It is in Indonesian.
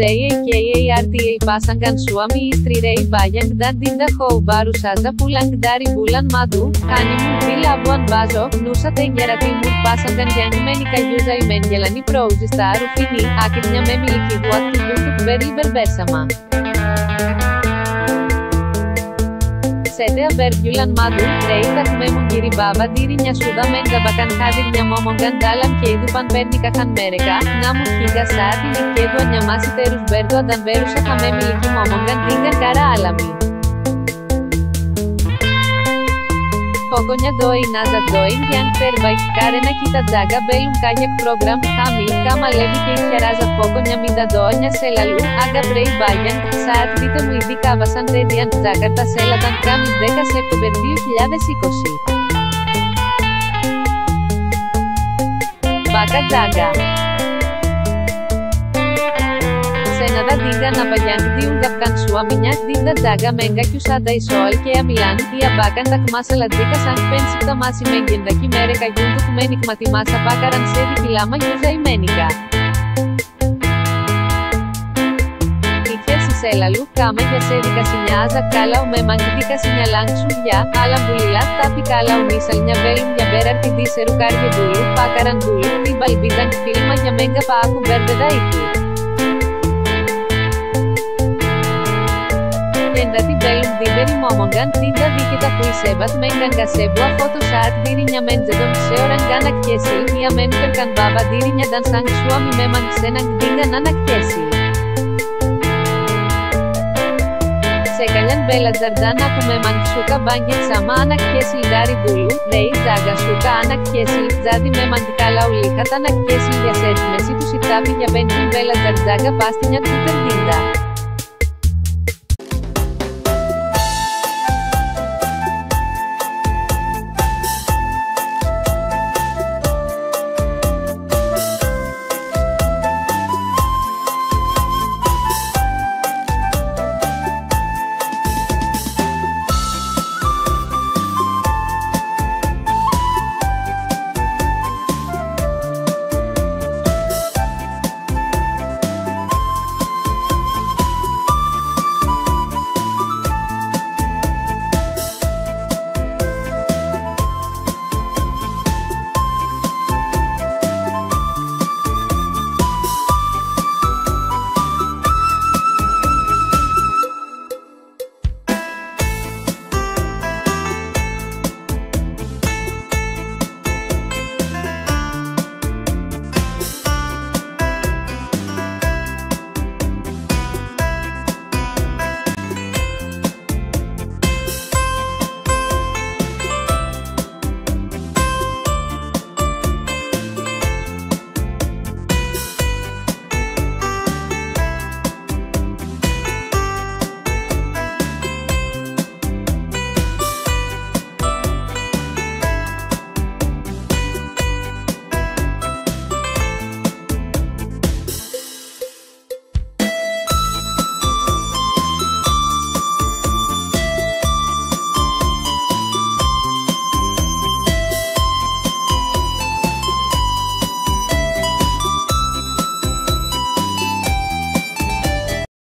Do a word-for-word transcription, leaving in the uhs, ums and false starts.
Zeye Kiye Yarti, pasangan suami istri Rey Mbayang dan Dinda Hauw baru saja pulang dari bulan madu, honeymoon di Labuan Bajo, Nusa Tenggara Timur. Pasangan yang menikah usai menjalani proses taaruf ini, akhirnya memiliki waktu untuk beribadah bersama. Setelah berbulan madu, Rey tak memungkiri bahwa dirinya sudah mendapatkan hadirnya momongan dalam kehidupan pernikahan mereka, namun hingga saat ini keduanya masih terus berdoa dan berusaha memiliki momongan dengan cara alami. Pokoknya doain aja, doain yang terbaik, karena kita jaga belum kayak program kami, kama lebih ikhtiar aja. Pokoknya minta doanya selalu agar Rey Mbayang saat ditemui di kawasan Redian, Jakarta Selatan, Kamis deka September dua ribu dua puluh. Bakal jaga. Senada Dinda Hauw yang diungkapkan suaminya, Dinda Hauw mengaku sadai soal kehamilan, ia bahkan tak masalah jika sang pencipta masih menghendaki mereka untuk menikmati masa pacaran sedikit lama usai menikah. Selalu kami biasa dikasihnya aja kalau memang dikasihnya langsung ya, alhamdulillah. Tapi kalau misalnya belum ya berarti diseru karya dulu, pacaran dulu, tiba bidang filmnya mengapa aku berbeda itu. Kendati belum diberi momongan, Dinda diketahui sebat menggangga sebuah foto saat dirinya menjodoh seorang anak kecil, ia menuturkan bahwa dirinya dan sang suami memang senang dengan anak kecil. Sekalian belajar dan aku memang suka banget sama anak kecil dari dulu, Rey agak suka anak kecil, jadi memang kalau lihat anak kecil ya sedih situ sih, tapi ya penting belajar jaga pastinya tutur Dinda.